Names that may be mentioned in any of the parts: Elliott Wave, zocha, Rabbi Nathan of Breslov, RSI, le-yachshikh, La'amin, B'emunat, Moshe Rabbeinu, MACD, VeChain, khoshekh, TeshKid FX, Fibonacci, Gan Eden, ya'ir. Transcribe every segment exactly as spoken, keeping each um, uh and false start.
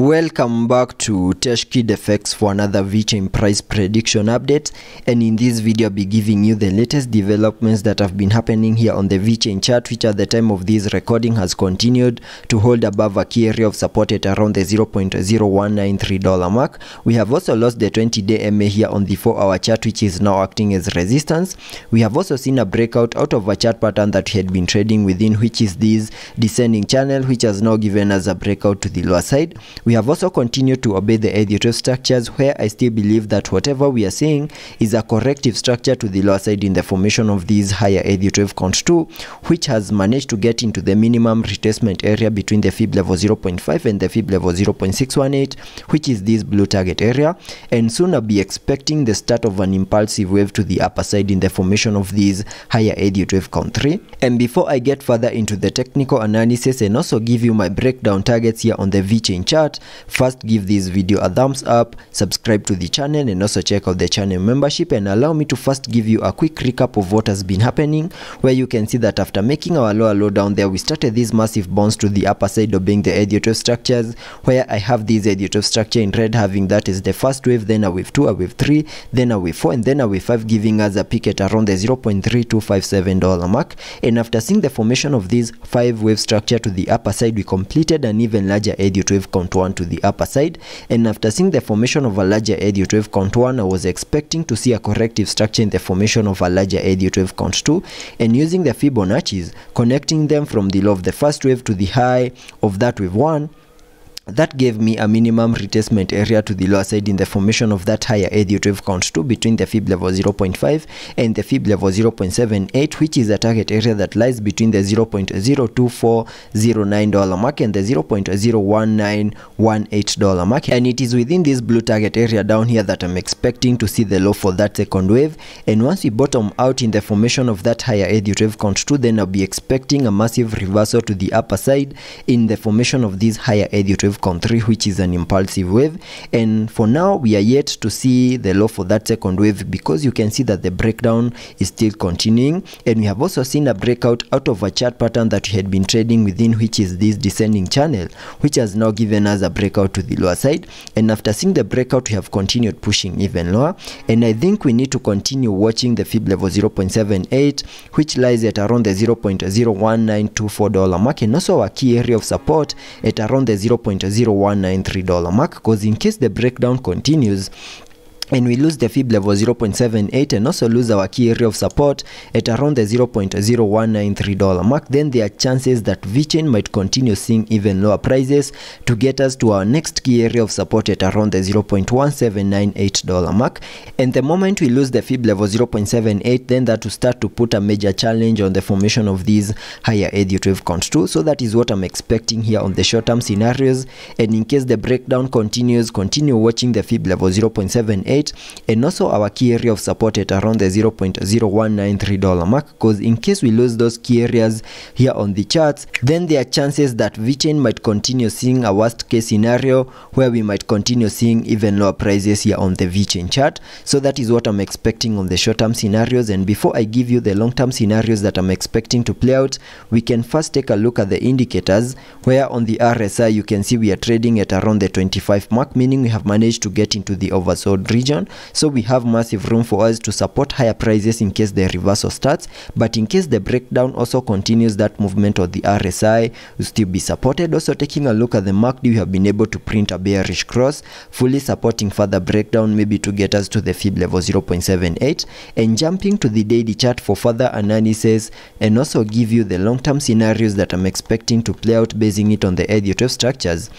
Welcome back to TeshKid F X for another VeChain price prediction update, and in this video I'll be giving you the latest developments that have been happening here on the VeChain chart, which at the time of this recording has continued to hold above a key area of support at around the zero point zero one nine three dollar mark. We have also lost the twenty day M A here on the four hour chart, which is now acting as resistance. We have also seen a breakout out of a chart pattern that we had been trading within, which is this descending channel, which has now given us a breakout to the lower side. We have also continued to obey the Elliott Wave structures, where I still believe that whatever we are seeing is a corrective structure to the lower side in the formation of these higher Elliott Wave counts too, which has managed to get into the minimum retracement area between the fib level zero point five and the fib level zero point six one eight, which is this blue target area, and soon I'll be expecting the start of an impulsive wave to the upper side in the formation of these higher Elliott Wave count three. And before I get further into the technical analysis and also give you my breakdown targets here on the VeChain chart, first, give this video a thumbs up, subscribe to the channel, and also check out the channel membership, and allow me to first give you a quick recap of what has been happening, where you can see that after making our lower low down there, we started these massive bounce to the upper side, obeying the Elliott Wave structures, where I have this Elliott Wave structure in red, having that is the first wave, then a wave two, a wave three, then a wave four, and then a wave five, giving us a peak at around the zero point three two five seven dollar mark. And after seeing the formation of this five wave structure to the upper side, we completed an even larger Elliott Wave count one to the upper side, and after seeing the formation of a larger Elliott Wave count one, I was expecting to see a corrective structure in the formation of a larger Elliott Wave count two, and using the Fibonacci's, connecting them from the low of the first wave to the high of that wave one, that gave me a minimum retracement area to the lower side in the formation of that higher Elliott Wave count two between the fib level zero point five and the fib level zero point seven eight, which is a target area that lies between the zero point zero two four zero nine dollar mark and the zero point zero one nine one eight dollar mark. And it is within this blue target area down here that I'm expecting to see the low for that second wave. And once we bottom out in the formation of that higher Elliott Wave count two, then I'll be expecting a massive reversal to the upper side in the formation of these higher Elliott Wave count three, which is an impulsive wave. And for now we are yet to see the low for that second wave, because you can see that the breakdown is still continuing, and we have also seen a breakout out of a chart pattern that we had been trading within, which is this descending channel, which has now given us a breakout to the lower side. And after seeing the breakout, we have continued pushing even lower, and I think we need to continue watching the fib level zero point seven eight, which lies at around the zero point zero one nine two four dollar mark, and also our key area of support at around the zero point zero one nine three dollar mark, because in case the breakdown continues and we lose the fib level zero point seven eight and also lose our key area of support at around the zero point zero one nine three dollar mark, then there are chances that VeChain might continue seeing even lower prices to get us to our next key area of support at around the zero point one seven nine eight dollar mark. And the moment we lose the fib level zero point seven eight, then that will start to put a major challenge on the formation of these higher Elliott Wave counts too. So that is what I'm expecting here on the short term scenarios. And in case the breakdown continues, continue watching the fib level zero point seven eight and also our key area of support at around the zero point zero one nine three dollar mark, because in case we lose those key areas here on the charts, then there are chances that VeChain might continue seeing a worst case scenario where we might continue seeing even lower prices here on the VeChain chart. So that is what I'm expecting on the short term scenarios. And before I give you the long term scenarios that I'm expecting to play out, we can first take a look at the indicators, where on the R S I you can see we are trading at around the twenty-five mark, meaning we have managed to get into the oversold region. So we have massive room for us to support higher prices in case the reversal starts, but in case the breakdown also continues, that movement of the R S I will still be supported. Also taking a look at the M A C D, we have been able to print a bearish cross, fully supporting further breakdown, maybe to get us to the fib level zero point seven eight. And jumping to the daily chart for further analysis and also give you the long-term scenarios that I'm expecting to play out, basing it on the Elliott Wave structures.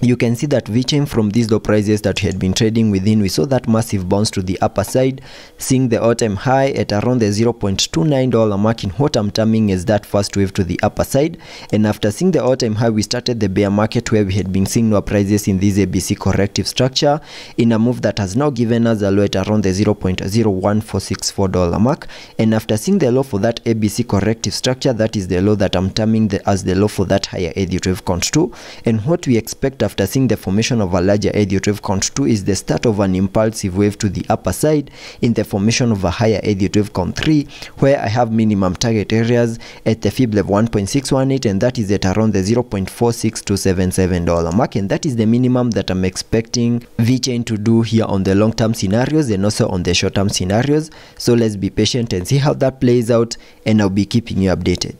You can see that VeChain, from these low prices that we had been trading within, we saw that massive bounce to the upper side, seeing the all-time high at around the zero point two nine dollar mark in what I'm terming as that first wave to the upper side. And after seeing the all-time high, we started the bear market, where we had been seeing lower prices in this A B C corrective structure in a move that has now given us a low at around the zero point zero one four six four dollar mark. And after seeing the low for that A B C corrective structure, that is the low that I'm terming the, as the low for that higher Elliott Wave Count two, and what we expect after seeing the formation of a larger Elliott Wave Count two is the start of an impulsive wave to the upper side in the formation of a higher Elliott Wave Count three, where I have minimum target areas at the fib level one point six one eight, and that is at around the zero point four six two seven seven dollar mark, and that is the minimum that I'm expecting VeChain to do here on the long-term scenarios and also on the short-term scenarios. So let's be patient and see how that plays out, and I'll be keeping you updated.